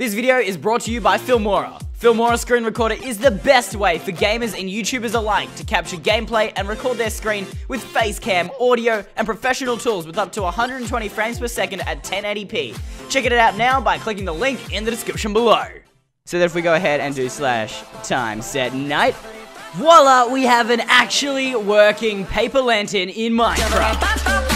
This video is brought to you by Filmora. Filmora Screen Recorder is the best way for gamers and YouTubers alike to capture gameplay and record their screen with face cam, audio, and professional tools with up to 120 frames per second at 1080p. Check it out now by clicking the link in the description below. So then if we go ahead and do /time set night, voila, we have an actually working paper lantern in Minecraft.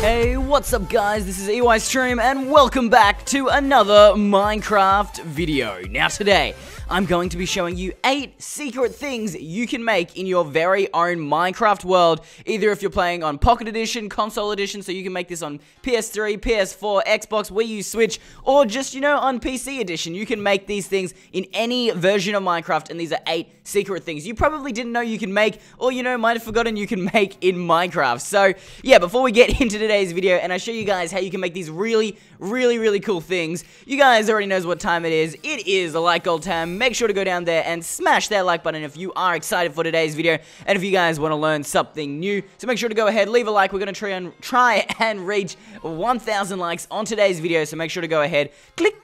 Hey, what's up guys, this is Eystreem and welcome back to another Minecraft video. Now today, I'm going to be showing you 8 secret things you can make in your very own Minecraft world, either if you're playing on Pocket Edition, Console Edition, so you can make this on PS3, PS4, Xbox, Wii U, Switch, or just, you know, on PC Edition. You can make these things in any version of Minecraft, and these are 8 secret things you probably didn't know you can make, or, you know, might have forgotten you can make in Minecraft. So, yeah, before we get into today's video and I show you guys how you can make these really cool things. You guys already knows what time it is. It is the like gold time. Make sure to go down there and smash that like button if you are excited for today's video and if you guys want to learn something new. So make sure to go ahead, leave a like. We're going to try and reach 1,000 likes on today's video. So make sure to go ahead, click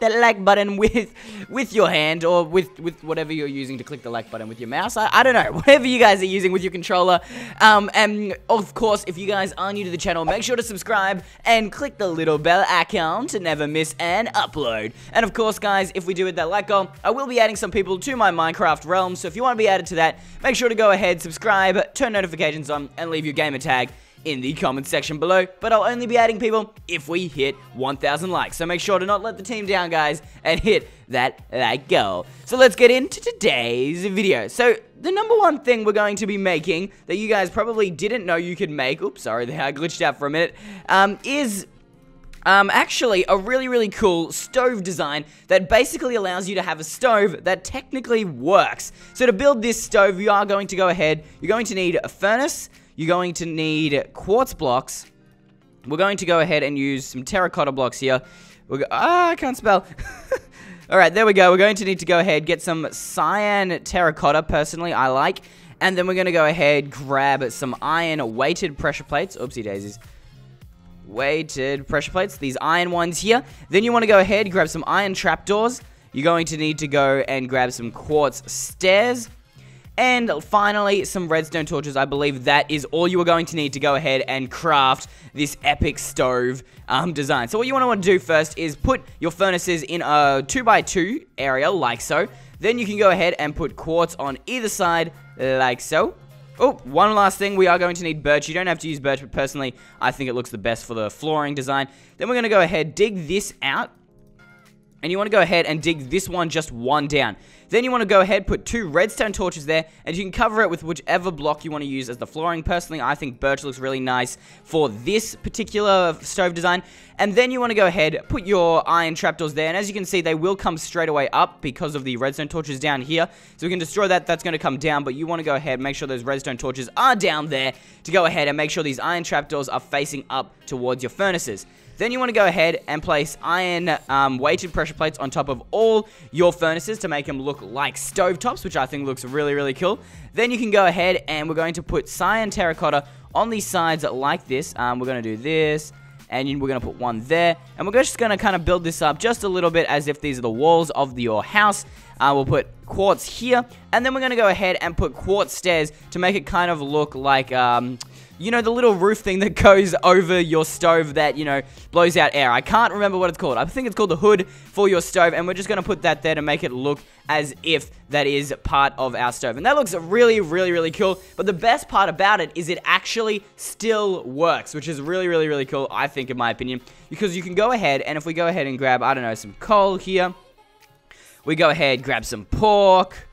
that like button with your hand or with whatever you're using to click the like button with your mouse. I don't know, whatever you guys are using with your controller. And of course, if you guys are new to the channel, make sure to subscribe and click the little bell icon to never miss an upload. And of course, guys, if we do hit that like goal, I will be adding some people to my Minecraft realm. So if you want to be added to that, make sure to go ahead, subscribe, turn notifications on, and leave your gamer tag in the comment section below, but I'll only be adding people if we hit 1,000 likes. So make sure to not let the team down, guys, and hit that like goal. So let's get into today's video. So the number one thing we're going to be making that you guys probably didn't know you could make, oops, sorry, I glitched out for a minute, is actually a really cool stove design that basically allows you to have a stove that technically works. So to build this stove, you are going to go ahead, you're going to need a furnace, you're going to need quartz blocks. We're going to go ahead and use some terracotta blocks here. I can't spell. Alright, there we go. We're going to need to go ahead, get some cyan terracotta, personally, I like. And then we're going to go ahead, grab some iron weighted pressure plates. Oopsie daisies. Weighted pressure plates, these iron ones here. Then you want to go ahead, grab some iron trapdoors. You're going to need to go and grab some quartz stairs. And finally, some redstone torches. I believe that is all you are going to need to go ahead and craft this epic stove design. So what you want to do first is put your furnaces in a 2x2 area, like so. Then you can go ahead and put quartz on either side, like so. Oh, one last thing. We are going to need birch. You don't have to use birch, but personally, I think it looks the best for the flooring design. Then we're going to go ahead, dig this out. And you want to go ahead and dig this one just one down. Then you want to go ahead, put 2 redstone torches there, and you can cover it with whichever block you want to use as the flooring. Personally, I think birch looks really nice for this particular stove design. And then you want to go ahead, put your iron trapdoors there, and as you can see, they will come straight away up because of the redstone torches down here. So we can destroy that, that's going to come down, but you want to go ahead and make sure those redstone torches are down there to go ahead and make sure these iron trapdoors are facing up towards your furnaces. Then you want to go ahead and place iron weighted pressure plates on top of all your furnaces to make them look like stovetops, which I think looks really cool. Then you can go ahead and we're going to put cyan terracotta on these sides like this. We're going to do this, and we're going to put one there. And we're just going to kind of build this up just a little bit as if these are the walls of your house. We'll put quartz here, and then we're going to go ahead and put quartz stairs to make it kind of look like... you know, the little roof thing that goes over your stove that, you know, blows out air. I can't remember what it's called. I think it's called the hood for your stove, and we're just going to put that there to make it look as if that is part of our stove. And that looks really cool, but the best part about it is it actually still works, which is really cool, I think, in my opinion, because you can go ahead, and if we go ahead and grab, I don't know, some coal here, we go ahead, grab some pork...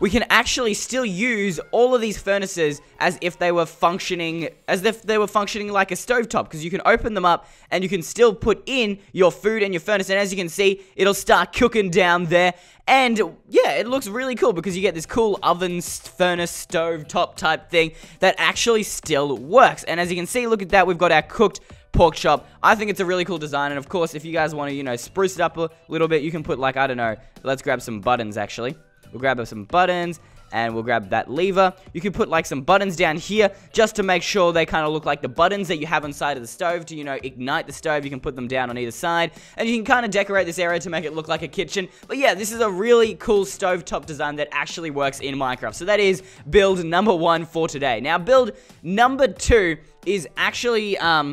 We can actually still use all of these furnaces as if they were functioning, like a stovetop, because you can open them up and you can still put in your food and your furnace, and as you can see, it'll start cooking down there. And yeah, it looks really cool because you get this cool oven, furnace, stove top type thing that actually still works. And as you can see, look at that, we've got our cooked pork chop. I think it's a really cool design, and of course, if you guys want to, you know, spruce it up a little bit, you can put, like, I don't know, let's grab some buttons actually. We'll grab up some buttons, and we'll grab that lever. You can put like some buttons down here just to make sure they kind of look like the buttons that you have inside of the stove to, you know, ignite the stove. You can put them down on either side, and you can kind of decorate this area to make it look like a kitchen. But yeah, this is a really cool stovetop design that actually works in Minecraft. So that is build number one for today. Now build number two is actually a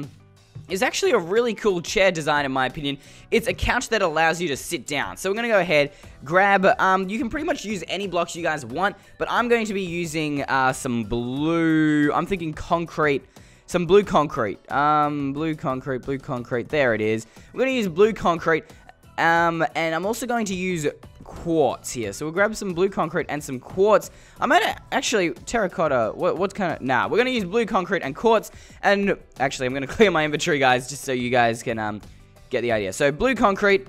really cool chair design, in my opinion. It's a couch that allows you to sit down. So we're going to go ahead, grab, you can pretty much use any blocks you guys want, but I'm going to be using some blue, I'm thinking concrete, some blue concrete, there it is. We're going to use blue concrete, and I'm also going to use quartz here. So we'll grab some blue concrete and some quartz. I might actually terracotta. What kind of? Nah, we're gonna use blue concrete and quartz. And actually, I'm gonna clear my inventory, guys, just so you guys can get the idea. So blue concrete,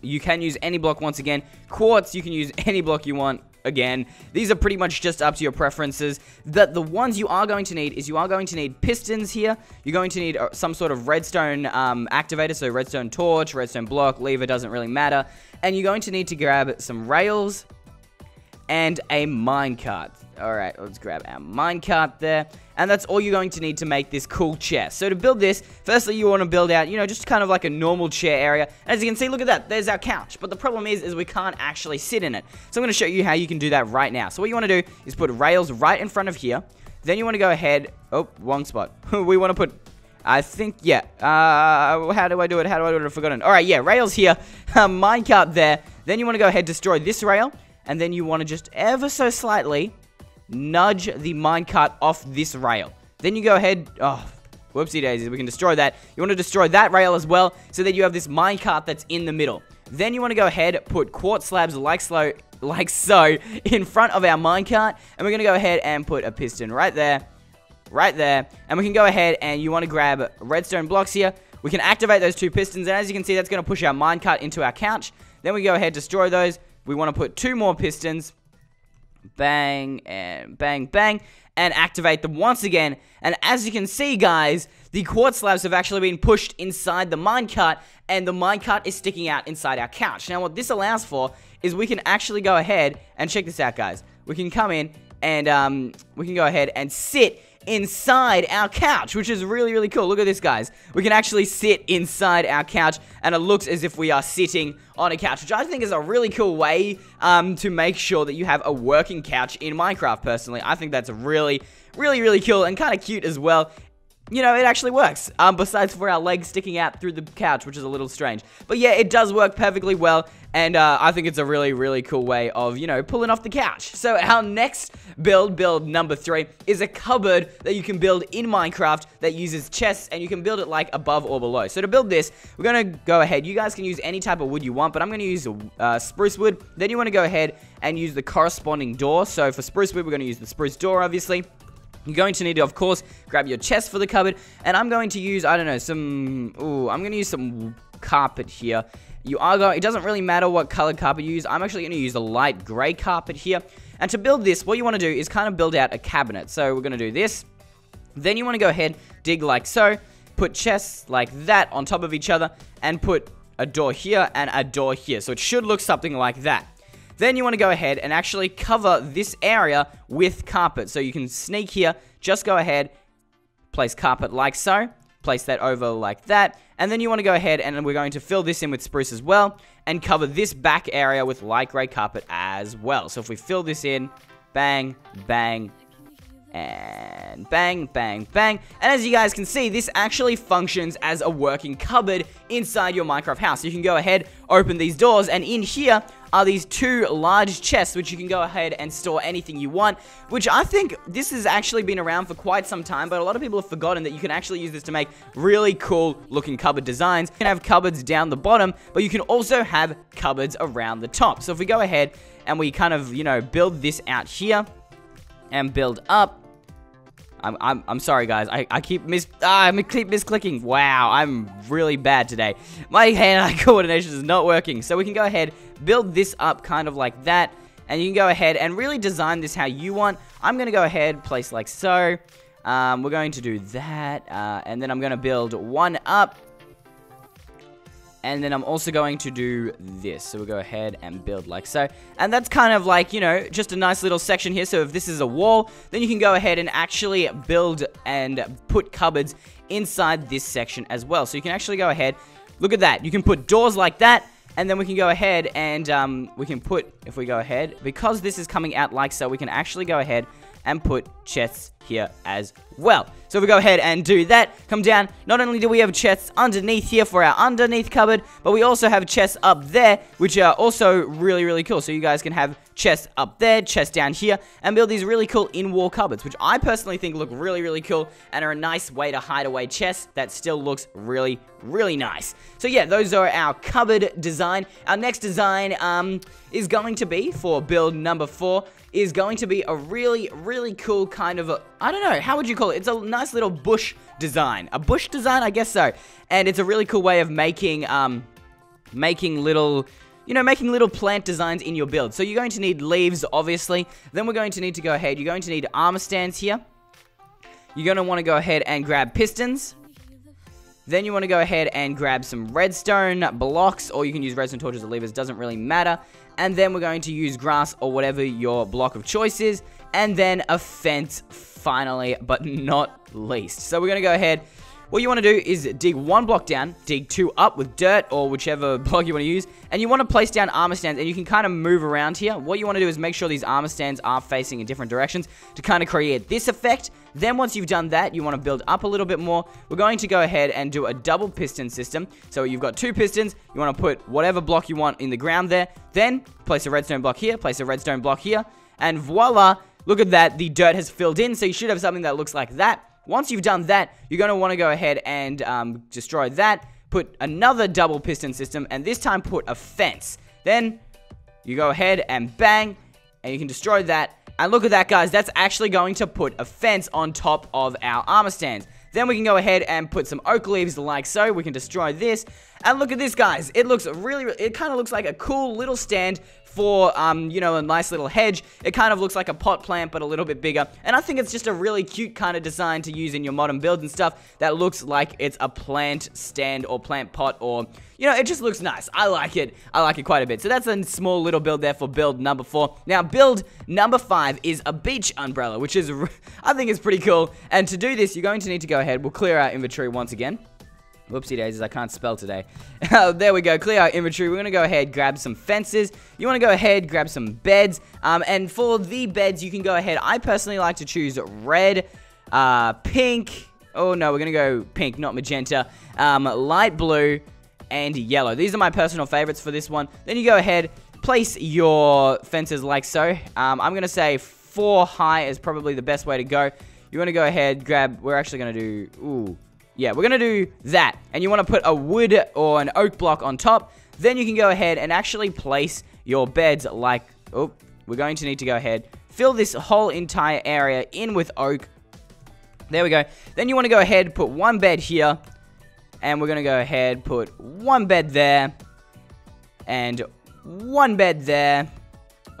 you can use any block once again. Quartz, you can use any block you want. Again, these are pretty much just up to your preferences. The ones you are going to need is you are going to need pistons here. You're going to need some sort of redstone activator, so redstone torch, redstone block, lever, doesn't really matter. And you're going to need to grab some rails and a minecart. All right, let's grab our minecart there. And that's all you're going to need to make this cool chair. So to build this, firstly, you want to build out, you know, just kind of like a normal chair area. And as you can see, look at that. There's our couch. But the problem is we can't actually sit in it. So I'm going to show you how you can do that right now. So what you want to do is put rails right in front of here. Then you want to go ahead. Oh, wrong spot. We want to put, I think, yeah. How do I do it? How do I do it? I've forgotten. All right, yeah, rails here. Minecart there. Then you want to go ahead, destroy this rail. And then you want to just ever so slightly nudge the minecart off this rail. Then you go ahead, oh, whoopsie daisies, we can destroy that. You want to destroy that rail as well, so that you have this minecart that's in the middle. Then you want to go ahead, put quartz slabs like so, in front of our minecart, and we're going to go ahead and put a piston right there, and we can go ahead and you want to grab redstone blocks here. We can activate those two pistons, and as you can see, that's going to push our minecart into our couch. Then we go ahead, destroy those. We want to put two more pistons. Bang, and bang, bang, and activate them once again. And as you can see, guys, the quartz slabs have actually been pushed inside the minecart, and the minecart is sticking out inside our couch. Now, what this allows for is we can actually go ahead and check this out, guys. We can come in and we can go ahead and sit inside our couch, which is really, really cool. Look at this, guys. We can actually sit inside our couch, and it looks as if we are sitting on a couch, which I think is a really cool way to make sure that you have a working couch in Minecraft. Personally, I think that's really, really, really cool and kind of cute as well. You know, it actually works, besides for our legs sticking out through the couch, which is a little strange. But yeah, it does work perfectly well, and I think it's a really, really cool way of, you know, pulling off the couch. So our next build number three, is a cupboard that you can build in Minecraft that uses chests, and you can build it, like, above or below. So to build this, we're going to go ahead. You guys can use any type of wood you want, but I'm going to use spruce wood. Then you want to go ahead and use the corresponding door. So for spruce wood, we're going to use the spruce door, obviously. You're going to need to, of course, grab your chest for the cupboard, and I'm going to use, I don't know, some, ooh, I'm going to use some carpet here. You are going, it doesn't really matter what colored carpet you use. I'm actually going to use a light gray carpet here. And to build this, what you want to do is kind of build out a cabinet. So we're going to do this. Then you want to go ahead, dig like so, put chests like that on top of each other, and put a door here and a door here. So it should look something like that. Then you want to go ahead and actually cover this area with carpet. So you can sneak here, just go ahead, place carpet like so, place that over like that. And then you want to go ahead and we're going to fill this in with spruce as well, and cover this back area with light gray carpet as well. So if we fill this in, bang, bang, and bang, bang, bang. And as you guys can see, this actually functions as a working cupboard inside your Minecraft house. You can go ahead, open these doors, and in here are these two large chests, which you can go ahead and store anything you want, which I think this has actually been around for quite some time, but a lot of people have forgotten that you can actually use this to make really cool looking cupboard designs. You can have cupboards down the bottom, but you can also have cupboards around the top. So if we go ahead and we kind of, you know, build this out here and build up, I'm sorry, guys. I keep misclicking. Wow, I'm really bad today. My hand-eye coordination is not working. So we can go ahead, build this up kind of like that, and you can go ahead and really design this how you want. I'm going to go ahead, place like so. We're going to do that, and then I'm going to build one up. And then I'm also going to do this. So we'll go ahead and build like so. And that's kind of like, you know, just a nice little section here. So if this is a wall, then you can go ahead and actually build and put cupboards inside this section as well. So you can actually go ahead, look at that. You can put doors like that. And then we can go ahead and we can put, if we go ahead, because this is coming out like so, we can actually go ahead and put chests here as well. So if we go ahead and do that, come down, not only do we have chests underneath here for our underneath cupboard, but we also have chests up there, which are also really, really cool. So you guys can have chests up there, chests down here, and build these really cool in-wall cupboards, which I personally think look really, really cool and are a nice way to hide away chests that still looks really, really nice. So yeah, those are our cupboard design. Our next design is going to be, for build number 4, is going to be a really, really cool kind of, I don't know, how would you call it? It's a nice little bush design. A bush design? I guess so. And it's a really cool way of making, making little plant designs in your build. So you're going to need leaves, obviously. Then we're going to need to go ahead. You're going to need armor stands here. You're going to want to go ahead and grab pistons. Then you want to go ahead and grab some redstone blocks, or you can use redstone torches or levers, doesn't really matter. And then we're going to use grass or whatever your block of choice is. And then a fence, finally, but not least. So we're going to go ahead. What you want to do is dig 1 block down, dig 2 up with dirt or whichever block you want to use. And you want to place down armor stands, and you can kind of move around here. What you want to do is make sure these armor stands are facing in different directions to kind of create this effect. Then once you've done that, you want to build up a little bit more. We're going to go ahead and do a double piston system. So you've got 2 pistons. You want to put whatever block you want in the ground there. Then place a redstone block here, place a redstone block here. And voila, look at that. The dirt has filled in, so you should have something that looks like that. Once you've done that, you're going to want to go ahead and destroy that, put another double piston system, and this time put a fence. Then you go ahead and bang, and you can destroy that. And look at that, guys. That's actually going to put a fence on top of our armor stands. Then we can go ahead and put some oak leaves like so. We can destroy this. And look at this, guys. It looks really, it kind of looks like a cool little stand for, you know, a nice little hedge. It kind of looks like a pot plant, but a little bit bigger. And I think it's just a really cute kind of design to use in your modern builds and stuff that looks like it's a plant stand or plant pot or, you know, it just looks nice. I like it. I like it quite a bit. So that's a small little build there for build number 4. Now, build number 5 is a beach umbrella, which is, I think it's pretty cool. And to do this, you're going to need to go ahead. We'll clear our inventory once again. Whoopsie daisies, I can't spell today. There we go, clear our inventory. We're going to go ahead, grab some fences. You want to go ahead, grab some beds. And for the beds, you can go ahead. I personally like to choose red, pink. Oh, no, we're going to go pink, not magenta. Light blue and yellow. These are my personal favorites for this one. Then you go ahead, place your fences like so. I'm going to say 4 high is probably the best way to go. You want to go ahead, grab... We're actually going to do... Ooh... Yeah, we're going to do that. And you want to put a wood or an oak block on top. Then you can go ahead and actually place your beds like... Oh, we're going to need to go ahead. Fill this whole entire area in with oak. There we go. Then you want to go ahead, put 1 bed here. And we're going to go ahead, put 1 bed there. And 1 bed there.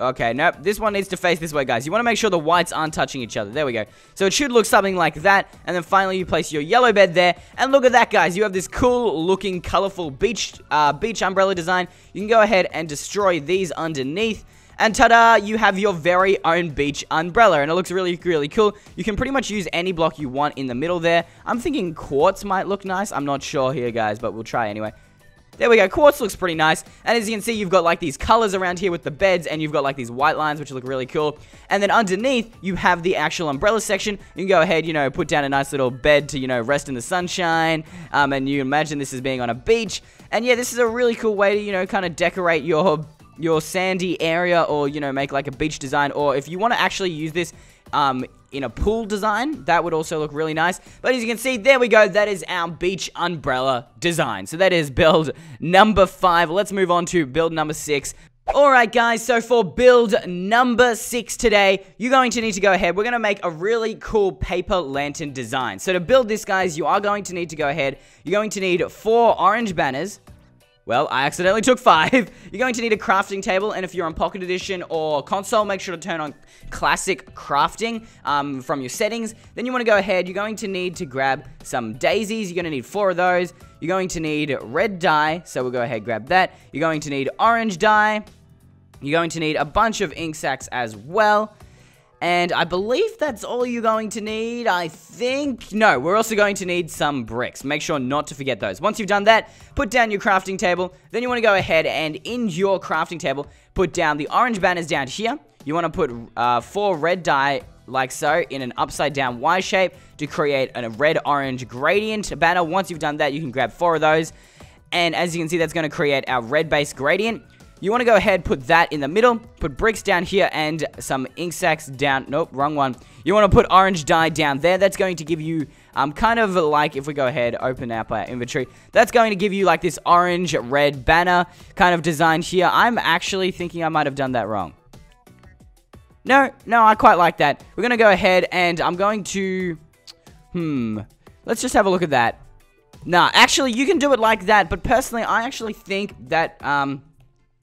Okay, nope. This one needs to face this way, guys. You want to make sure the whites aren't touching each other. There we go. So it should look something like that. And then finally, you place your yellow bed there. And look at that, guys. You have this cool-looking, colorful beach umbrella design. You can go ahead and destroy these underneath. And ta-da, you have your very own beach umbrella. And it looks really, really cool. You can pretty much use any block you want in the middle there. I'm thinking quartz might look nice. I'm not sure here, guys, but we'll try anyway. There we go, quartz looks pretty nice, and as you can see, you've got like these colors around here with the beds, and you've got like these white lines, which look really cool, and then underneath, you have the actual umbrella section. You can go ahead, you know, put down a nice little bed to, you know, rest in the sunshine, and you imagine this as being on a beach, and yeah, this is a really cool way to, you know, kind of decorate your sandy area, or, you know, make like a beach design, or if you want to actually use this, in a pool design, that would also look really nice. But as you can see, there we go. That is our beach umbrella design. So that is build number 5. Let's move on to build number 6. Alright guys, so for build number 6 today, you're going to need to go ahead, we're going to make a really cool paper lantern design. So to build this, guys, you are going to need to go ahead, you're going to need 4 orange banners. Well, I accidentally took 5. You're going to need a crafting table, and if you're on Pocket Edition or console, make sure to turn on classic crafting from your settings. Then you want to go ahead, you're going to need to grab some daisies. You're going to need 4 of those. You're going to need red dye, so we'll go ahead and grab that. You're going to need orange dye. You're going to need a bunch of ink sacs as well. And I believe that's all you're going to need, I think. No, we're also going to need some bricks. Make sure not to forget those. Once you've done that, put down your crafting table. Then you want to go ahead and in your crafting table, put down the orange banners down here. You want to put 4 red dye, like so, in an upside down Y shape to create a red-orange gradient banner. Once you've done that, you can grab 4 of those. And as you can see, that's going to create our red base gradient. You want to go ahead, put that in the middle, put bricks down here and some ink sacs down, nope, wrong one. You want to put orange dye down there. That's going to give you, kind of like, if we go ahead, open up our inventory, that's going to give you like this orange red banner kind of design here. I'm actually thinking I might have done that wrong. No, I quite like that. We're going to go ahead and I'm going to, let's just have a look at that. Nah, actually, you can do it like that, but personally, I actually think that,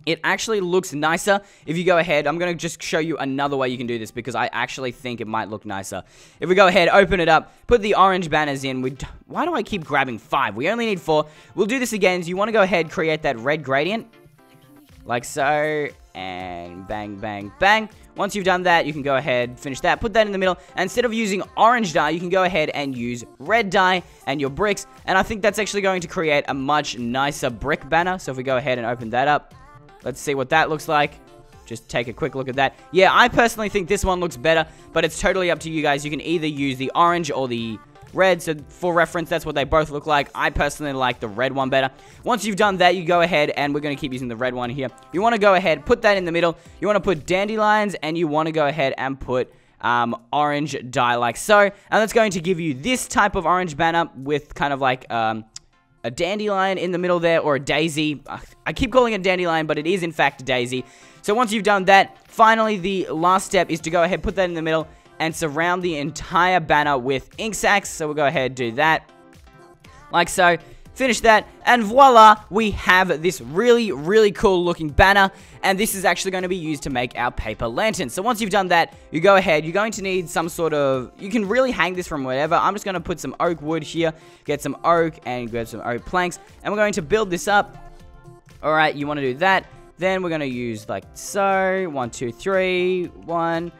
it actually looks nicer if you go ahead. I'm going to just show you another way you can do this because I actually think it might look nicer. If we go ahead, open it up, put the orange banners in. Why do I keep grabbing 5? We only need 4. We'll do this again. So you want to go ahead, create that red gradient. Like so. And bang, bang, bang. Once you've done that, you can go ahead, finish that. Put that in the middle. And instead of using orange dye, you can go ahead and use red dye and your bricks. And I think that's actually going to create a much nicer brick banner. So if we go ahead and open that up. Let's see what that looks like. Just take a quick look at that. Yeah, I personally think this one looks better, but it's totally up to you guys. You can either use the orange or the red. So for reference, that's what they both look like. I personally like the red one better. Once you've done that, you go ahead, and we're going to keep using the red one here. You want to go ahead, put that in the middle. You want to put dandelions, and you want to go ahead and put orange dye like so. And that's going to give you this type of orange banner with kind of like... a dandelion in the middle there, or a daisy. I keep calling it dandelion, but it is in fact a daisy. So once you've done that, finally the last step is to go ahead, put that in the middle, and surround the entire banner with ink sacs. So we'll go ahead, do that, like so. Finish that, and voila, we have this really, really cool looking banner, and this is actually going to be used to make our paper lantern. So once you've done that, you go ahead, you're going to need some sort of, you can really hang this from whatever. I'm just going to put some oak wood here, get some oak, and grab some oak planks, and we're going to build this up. Alright, you want to do that, then we're going to use like so, 1, 2, 3, 1,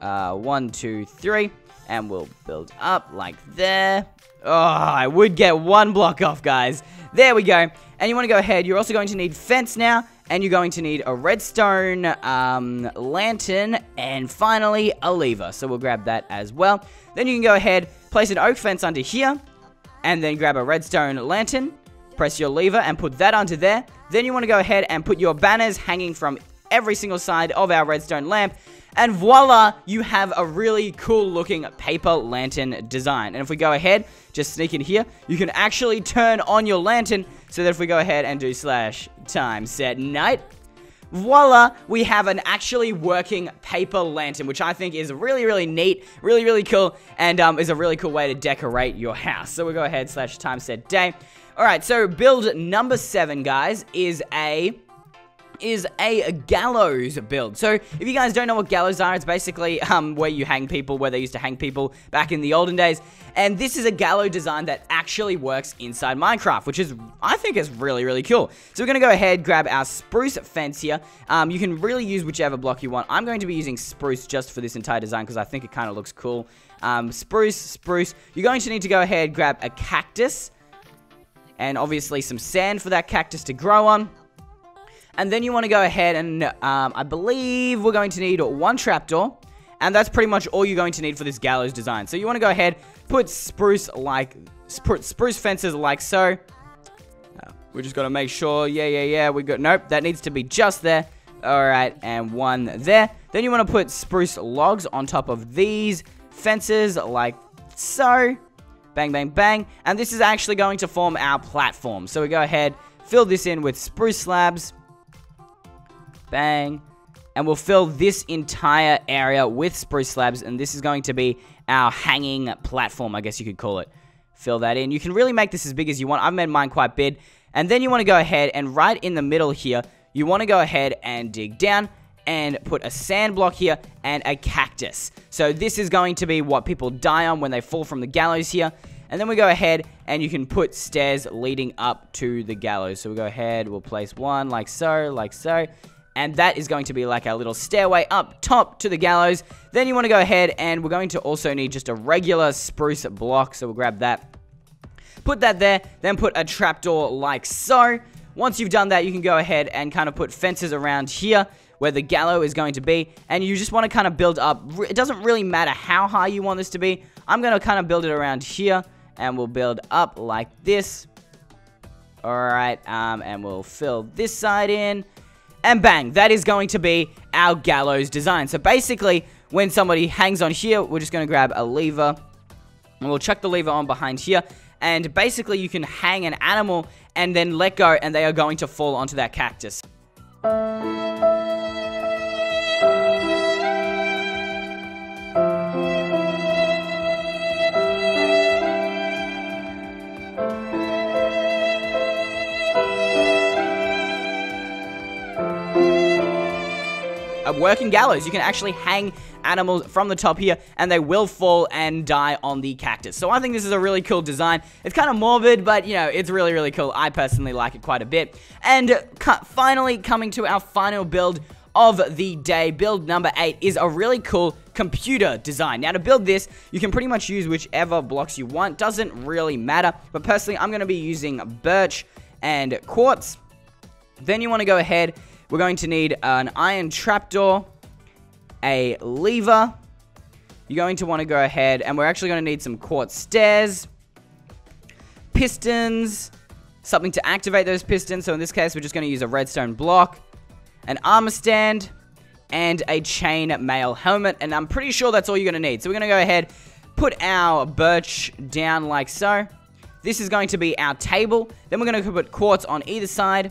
1, 2, 3, and we'll build up like there. Oh, I would get one block off, guys. There we go. And you want to go ahead. You're also going to need fence now. And you're going to need a redstone lantern. And finally, a lever. So we'll grab that as well. Then you can go ahead, place an oak fence under here. And then grab a redstone lantern. Press your lever and put that under there. Then you want to go ahead and put your banners hanging from every single side of our redstone lamp. And voila, you have a really cool looking paper lantern design. And if we go ahead, just sneak in here, you can actually turn on your lantern so that if we go ahead and do slash time set night, voila, we have an actually working paper lantern, which I think is really, really neat, really, really cool, and is a really cool way to decorate your house. So we'll go ahead, slash time set day. All right, so build number 7, guys, is a gallows build. So if you guys don't know what gallows are, it's basically where you hang people, where they used to hang people back in the olden days. And this is a gallows design that actually works inside Minecraft, which is, I think, is really, really cool. So we're going to go ahead, grab our spruce fence here. You can really use whichever block you want. I'm going to be using spruce just for this entire design because I think it kind of looks cool. Spruce. You're going to need to go ahead, grab a cactus and obviously some sand for that cactus to grow on. And then you want to go ahead and, I believe we're going to need 1 trapdoor. And that's pretty much all you're going to need for this gallows design. So you want to go ahead, put spruce fences like so. We just got to make sure, yeah, we got, nope, that needs to be just there. Alright, and 1 there. Then you want to put spruce logs on top of these fences like so. Bang, bang, bang. And this is actually going to form our platform. So we go ahead, fill this in with spruce slabs. Bang. And we'll fill this entire area with spruce slabs. And this is going to be our hanging platform, I guess you could call it. Fill that in. You can really make this as big as you want. I've made mine quite big. And then you want to go ahead and right in the middle here, you want to go ahead and dig down and put a sand block here and a cactus. So this is going to be what people die on when they fall from the gallows here. And then we go ahead and you can put stairs leading up to the gallows. So we'll go ahead, we'll place one like so. And that is going to be like our little stairway up top to the gallows. Then you want to go ahead and we're going to also need just a regular spruce block. So we'll grab that. Put that there, then put a trapdoor like so. Once you've done that, you can go ahead and kind of put fences around here where the gallows is going to be. And you just want to kind of build up. It doesn't really matter how high you want this to be. I'm going to kind of build it around here. And we'll build up like this. Alright, and we'll fill this side in. And bang, that is going to be our gallows design. So basically, when somebody hangs on here, we're just going to grab a lever. And we'll chuck the lever on behind here. And basically, you can hang an animal and then let go, and they are going to fall onto that cactus. A working gallows. You can actually hang animals from the top here and they will fall and die on the cactus. So I think this is a really cool design. It's kind of morbid, but you know, it's really, really cool. I personally like it quite a bit. And finally, coming to our final build of the day, build number 8 is a really cool computer design. Now to build this, you can pretty much use whichever blocks you want. Doesn't really matter, but personally, I'm going to be using birch and quartz. Then you want to go ahead. We're going to need an iron trapdoor, a lever. You're going to want to go ahead, and we're actually going to need some quartz stairs, pistons, something to activate those pistons. So in this case, we're just going to use a redstone block, an armor stand, and a chain mail helmet. And I'm pretty sure that's all you're going to need. So we're going to go ahead, put our birch down like so. This is going to be our table. Then we're going to put quartz on either side.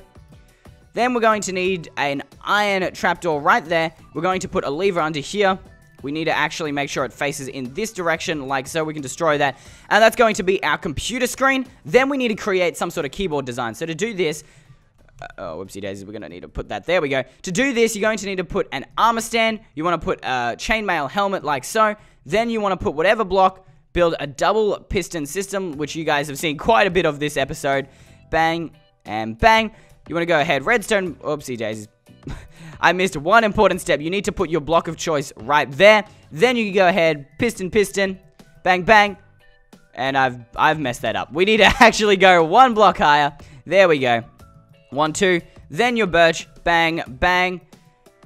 Then we're going to need an iron trapdoor right there. We're going to put a lever under here. We need to actually make sure it faces in this direction, like so. We can destroy that. And that's going to be our computer screen. Then we need to create some sort of keyboard design. So to do this, oh, whoopsie daisies, we're going to need to put that. There we go. To do this, you're going to need to put an armor stand. You want to put a chainmail helmet, like so. Then you want to put whatever block, build a double piston system, which you guys have seen quite a bit of this episode. Bang, and bang. You want to go ahead, redstone, oopsie daisies, I missed one important step. You need to put your block of choice right there. Then you can go ahead, piston, piston, bang, bang, and I've messed that up. We need to actually go one block higher. There we go. 1, 2, then your birch, bang, bang,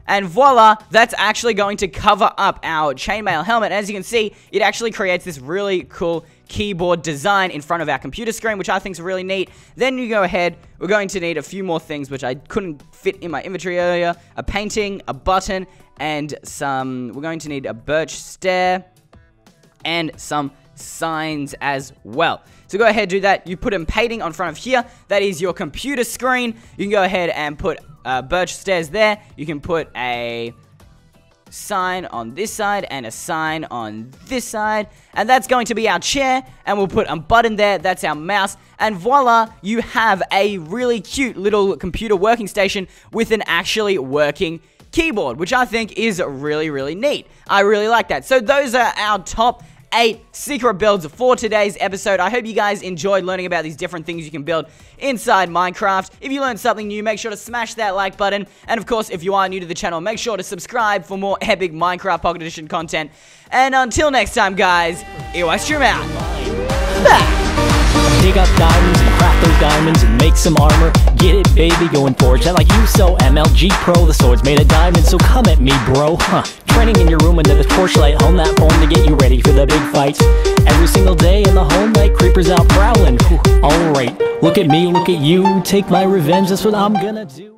and voila, that's actually going to cover up our chainmail helmet. As you can see, it actually creates this really cool keyboard design in front of our computer screen, which I think is really neat. Then you go ahead, we're going to need a few more things which I couldn't fit in my inventory earlier. A painting, a button, and some, we're going to need a birch stair and some signs as well. So go ahead, do that. You put in painting on front of here. That is your computer screen. You can go ahead and put birch stairs there. You can put a sign on this side and a sign on this side, and that's going to be our chair, and we'll put a button there. That's our mouse, and voila, you have a really cute little computer working station with an actually working keyboard, which I think is really, really neat. I really like that. So those are our top 8 secret builds for today's episode. I hope you guys enjoyed learning about these different things you can build inside Minecraft. If you learned something new, make sure to smash that like button. And of course, if you are new to the channel, make sure to subscribe for more epic Minecraft Pocket Edition content. And until next time, guys, Eystreem out. Dig up diamonds and craft those diamonds and make some armor. Get it, baby, go and forge that like you. So MLG Pro, the sword's made of diamonds, so come at me, bro. Training in your room under the torchlight, hone that form to get you ready for the big fight. Every single day in the home light, creepers out prowling. Alright, look at me, look at you, take my revenge, that's what I'm gonna do.